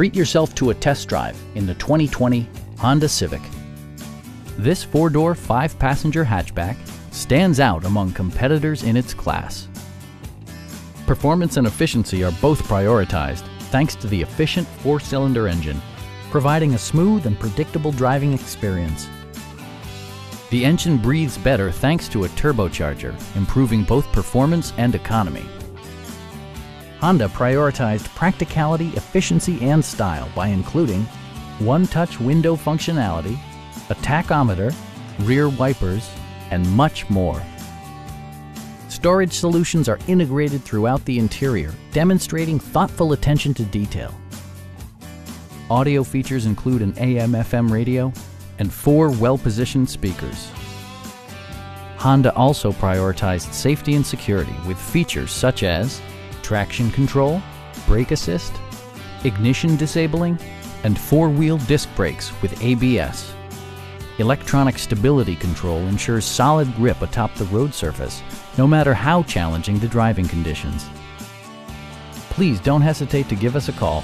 Treat yourself to a test drive in the 2020 Honda Civic. This four-door, five-passenger hatchback stands out among competitors in its class. Performance and efficiency are both prioritized thanks to the efficient four-cylinder engine, providing a smooth and predictable driving experience. The engine breathes better thanks to a turbocharger, improving both performance and economy. Honda prioritized practicality, efficiency, and style by including one-touch window functionality, a tachometer, rear wipers, and much more. Storage solutions are integrated throughout the interior, demonstrating thoughtful attention to detail. Audio features include an AM/FM radio and four well-positioned speakers. Honda also prioritized safety and security with features such as traction control, brake assist, ignition disabling, and four-wheel disc brakes with ABS. Electronic stability control ensures solid grip atop the road surface, no matter how challenging the driving conditions. Please don't hesitate to give us a call.